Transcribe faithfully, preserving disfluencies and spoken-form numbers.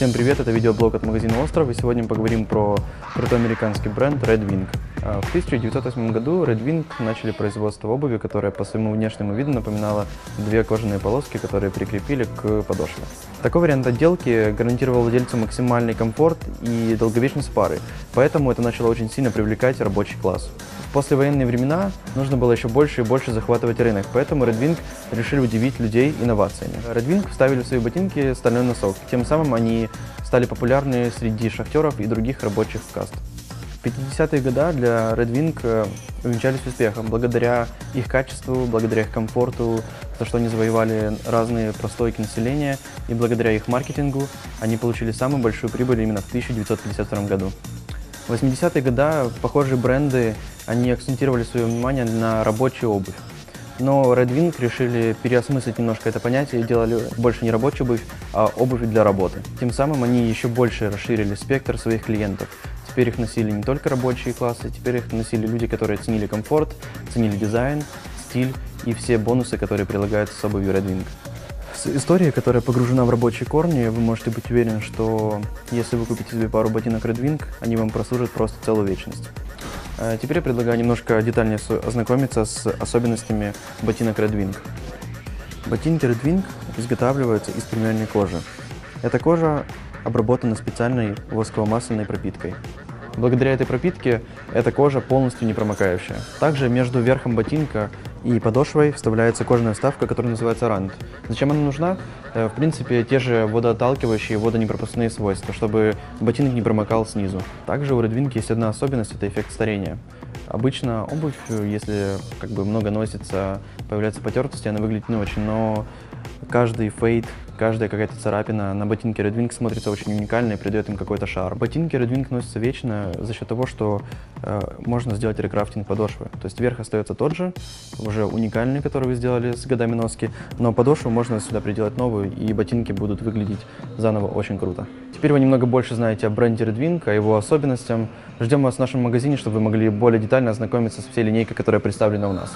Всем привет, это видеоблог от магазина «Остров», и сегодня мы поговорим про крутой американский бренд Red Wing. В тысяча девятьсот восьмом году Red Wing начали производство обуви, которая по своему внешнему виду напоминала две кожаные полоски, которые прикрепили к подошве. Такой вариант отделки гарантировал владельцу максимальный комфорт и долговечность пары, поэтому это начало очень сильно привлекать рабочий класс. В послевоенные времена нужно было еще больше и больше захватывать рынок, поэтому Red Wing решили удивить людей инновациями. Red Wing вставили в свои ботинки стальной носок, тем самым они стали популярны среди шахтеров и других рабочих каст. пятидесятые годы для Red Wing увенчались успехом благодаря их качеству, благодаря их комфорту, за что они завоевали разные прослойки населения, и благодаря их маркетингу они получили самую большую прибыль именно в тысяча девятьсот пятьдесят втором году. В восьмидесятые годы похожие бренды они акцентировали свое внимание на рабочую обувь. Но Red Wing решили переосмыслить немножко это понятие и делали больше не рабочую обувь, а обувь для работы. Тем самым они еще больше расширили спектр своих клиентов. Теперь их носили не только рабочие классы, теперь их носили люди, которые ценили комфорт, ценили дизайн, стиль и все бонусы, которые прилагаются с обувью Red Wing. С историей, которая погружена в рабочие корни, вы можете быть уверены, что если вы купите себе пару ботинок Red Wing, они вам прослужат просто целую вечность. Теперь я предлагаю немножко детальнее ознакомиться с особенностями ботинок Red Wing. Ботинки Red Wing изготавливаются из премиальной кожи. Эта кожа обработана специальной восково-масляной пропиткой. Благодаря этой пропитке эта кожа полностью не промокающая. Также между верхом ботинка и подошвой вставляется кожаная вставка, которая называется рант. Зачем она нужна? В принципе, те же водоотталкивающие, водонепропускные свойства, чтобы ботинок не промокал снизу. Также у Red Wing есть одна особенность – это эффект старения. Обычно обувь, если как бы много носится, появляются потертости, она выглядит не очень, но каждый фейд, каждая какая-то царапина на ботинке Red Wing смотрится очень уникально и придает им какой-то шар. Ботинки Red Wing носятся вечно за счет того, что э, можно сделать рекрафтинг подошвы. То есть верх остается тот же, уже уникальный, который вы сделали с годами носки, но подошву можно сюда приделать новую, и ботинки будут выглядеть заново очень круто. Теперь вы немного больше знаете о бренде Red Wing, о его особенностям. Ждем вас в нашем магазине, чтобы вы могли более детально ознакомиться с всей линейкой, которая представлена у нас.